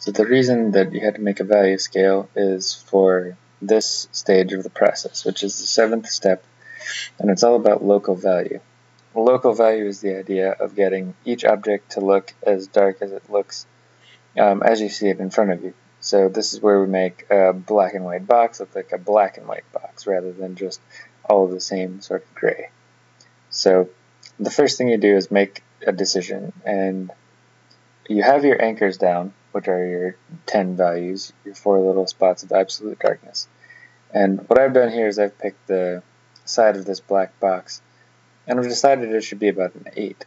So the reason that you had to make a value scale is for this stage of the process, which is the seventh step, and it's all about local value. Local value is the idea of getting each object to look as dark as it looks as you see it in front of you. So this is where we make a black and white box look like a black and white box rather than just all the same sort of gray. So the first thing you do is make a decision, and you have your anchors down, which are your 10 values, your 4 little spots of absolute darkness. And what I've done here is I've picked the side of this black box, and I've decided it should be about an 8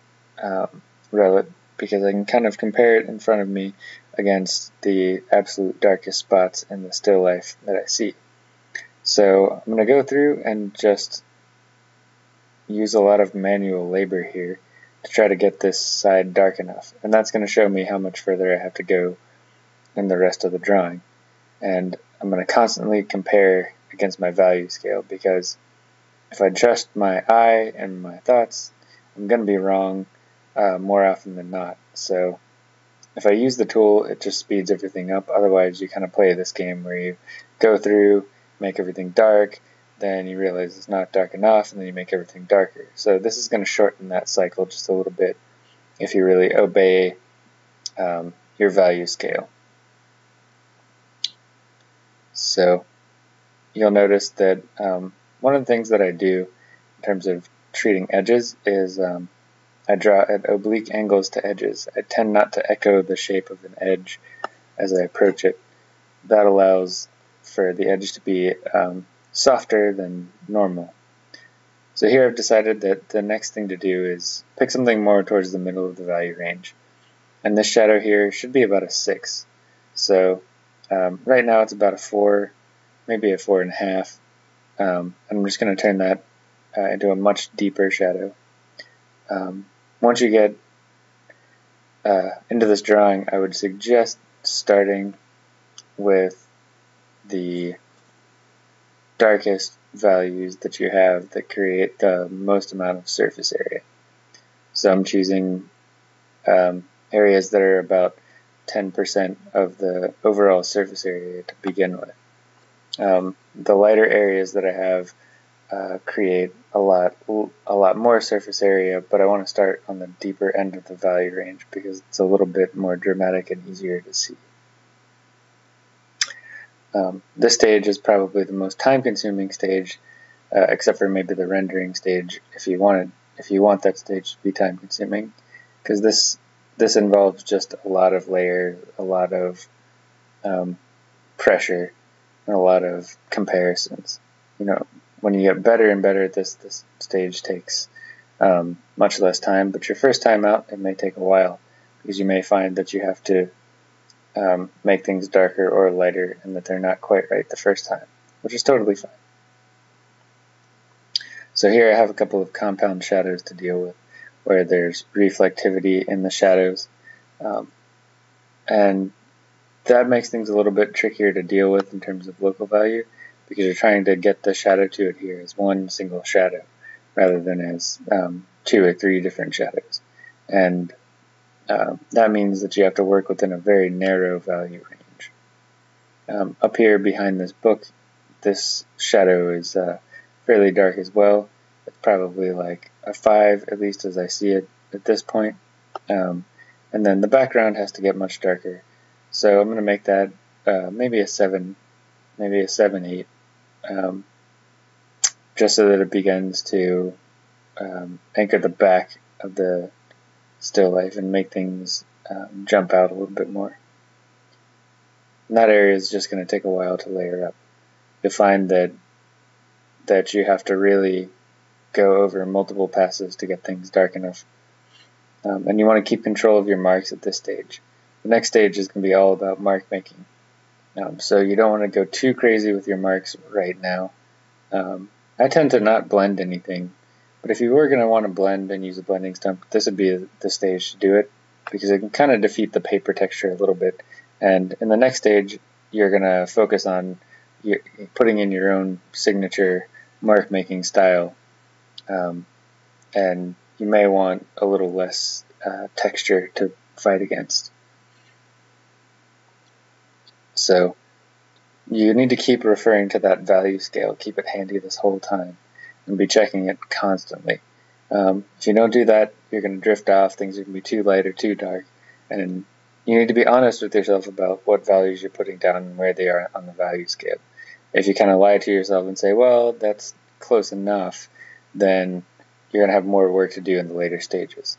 because I can kind of compare it in front of me against the absolute darkest spots in the still life that I see. So I'm going to go through and just use a lot of manual labor here to try to get this side dark enough, and that's going to show me how much further I have to go in the rest of the drawing. And I'm going to constantly compare against my value scale, because if I trust my eye and my thoughts, I'm going to be wrong more often than not. So if I use the tool, it just speeds everything up. Otherwise, you kind of play this game where you go through, make everything dark, then you realize it's not dark enough, and then you make everything darker. So this is going to shorten that cycle just a little bit if you really obey your value scale. So you'll notice that one of the things that I do in terms of treating edges is I draw at oblique angles to edges. I tend not to echo the shape of an edge as I approach it. That allows for the edge to be softer than normal. So here I've decided that the next thing to do is pick something more towards the middle of the value range, and this shadow here should be about a 6. So right now it's about a 4, maybe a 4.5. I'm just going to turn that into a much deeper shadow. Once you get into this drawing, I would suggest starting with the darkest values that you have that create the most amount of surface area. So I'm choosing areas that are about 10% of the overall surface area to begin with. The lighter areas that I have create a lot more surface area, but I want to start on the deeper end of the value range because it's a little bit more dramatic and easier to see. This stage is probably the most time-consuming stage, except for maybe the rendering stage, if you want that stage to be time-consuming, because this involves just a lot of layers, a lot of pressure, and a lot of comparisons. You know, when you get better and better at this, this stage takes much less time. But your first time out, it may take a while, because you may find that you have to make things darker or lighter and that they're not quite right the first time, which is totally fine. So here I have a couple of compound shadows to deal with, where there's reflectivity in the shadows, and that makes things a little bit trickier to deal with in terms of local value, because you're trying to get the shadow to adhere as one single shadow rather than as 2 or 3 different shadows. And that means that you have to work within a very narrow value range. Up here behind this book, this shadow is fairly dark as well. It's probably like a 5, at least as I see it at this point. And then the background has to get much darker. So I'm going to make that maybe a 7, maybe a 7-8, just so that it begins to anchor the back of the still life and make things jump out a little bit more. And that area is just going to take a while to layer up. You'll find that you have to really go over multiple passes to get things dark enough. And you want to keep control of your marks at this stage. The next stage is going to be all about mark making. So you don't want to go too crazy with your marks right now. I tend to not blend anything, but if you were going to want to blend and use a blending stump, this would be the stage to do it, because it can kind of defeat the paper texture a little bit. And in the next stage, you're going to focus on putting in your own signature mark-making style, and you may want a little less texture to fight against. So you need to keep referring to that value scale, keep it handy this whole time, and be checking it constantly. If you don't do that, you're going to drift off, things are going to be too light or too dark, and you need to be honest with yourself about what values you're putting down and where they are on the value scale. If you kind of lie to yourself and say, well, that's close enough, then you're going to have more work to do in the later stages.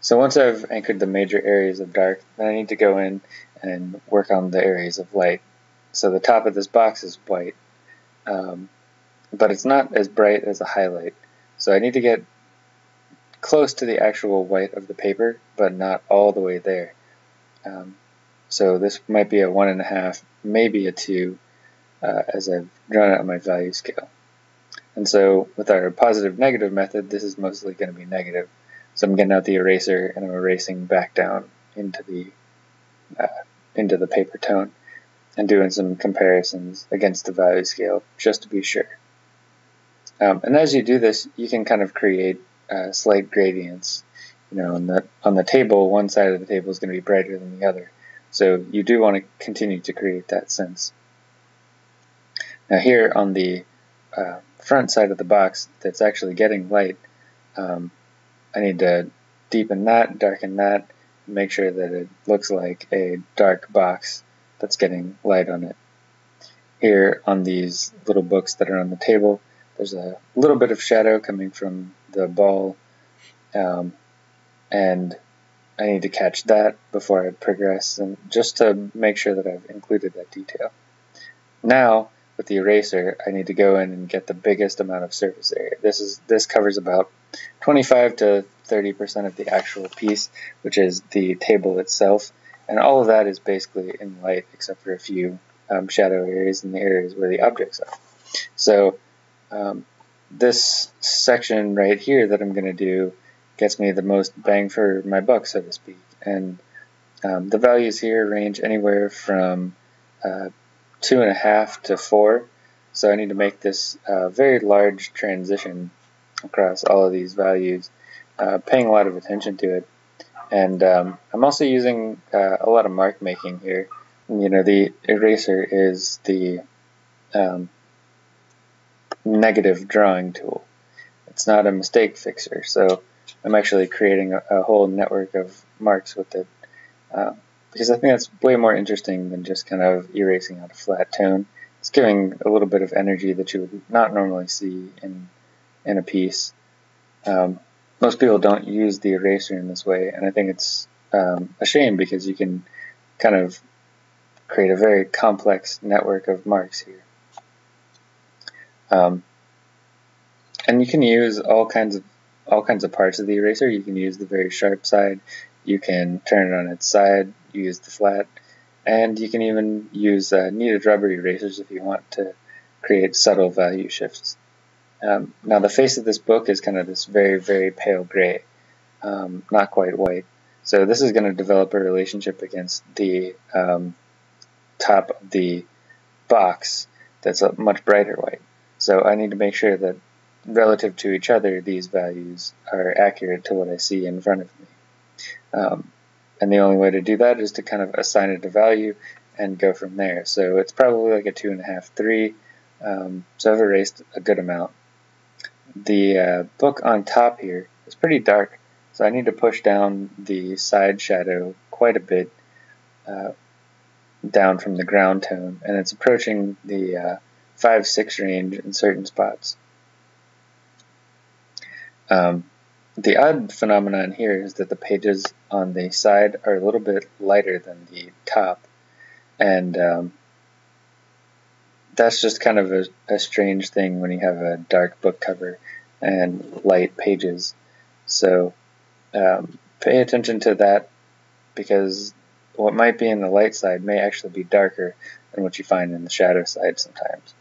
So once I've anchored the major areas of dark, then I need to go in and work on the areas of light. So the top of this box is white, but it's not as bright as a highlight. So I need to get close to the actual white of the paper, but not all the way there. So this might be a 1.5, maybe a 2, as I've drawn out my value scale. And so with our positive-negative method, this is mostly going to be negative. So I'm getting out the eraser and I'm erasing back down into the paper tone and doing some comparisons against the value scale just to be sure. And as you do this, you can kind of create slight gradients. You know, on the table, one side of the table is going to be brighter than the other. So you do want to continue to create that sense. Now here on the front side of the box that's actually getting light, I need to deepen that, darken that, and make sure that it looks like a dark box that's getting light on it. Here on these little books that are on the table, there's a little bit of shadow coming from the ball, and I need to catch that before I progress, and just to make sure that I've included that detail. Now, with the eraser, I need to go in and get the biggest amount of surface area. This covers about 25 to 30% of the actual piece, which is the table itself, and all of that is basically in light, except for a few shadow areas and the areas where the objects are. So this section right here that I'm going to do gets me the most bang for my buck, so to speak, and the values here range anywhere from 2.5 to 4, so I need to make this very large transition across all of these values, paying a lot of attention to it. And I'm also using a lot of mark making here. You know, the eraser is the negative drawing tool. It's not a mistake fixer, so I'm actually creating a whole network of marks with it, because I think that's way more interesting than just kind of erasing out a flat tone. It's giving a little bit of energy that you would not normally see in a piece. Most people don't use the eraser in this way, and I think it's a shame, because you can kind of create a very complex network of marks here. And you can use all kinds of parts of the eraser. You can use the very sharp side, you can turn it on its side, use the flat, and you can even use kneaded rubber erasers if you want to create subtle value shifts. Now the face of this book is kind of this very, very pale gray, not quite white. So this is going to develop a relationship against the top of the box that's a much brighter white. So I need to make sure that relative to each other, these values are accurate to what I see in front of me. And the only way to do that is to kind of assign it a value and go from there. So it's probably like a 2.5, 3. So I've erased a good amount. The book on top here is pretty dark, so I need to push down the side shadow quite a bit, down from the ground tone, and it's approaching the 5-6 range in certain spots. The odd phenomenon here is that the pages on the side are a little bit lighter than the top, and that's just kind of a strange thing when you have a dark book cover and light pages. So pay attention to that, because what might be in the light side may actually be darker than what you find in the shadow side sometimes.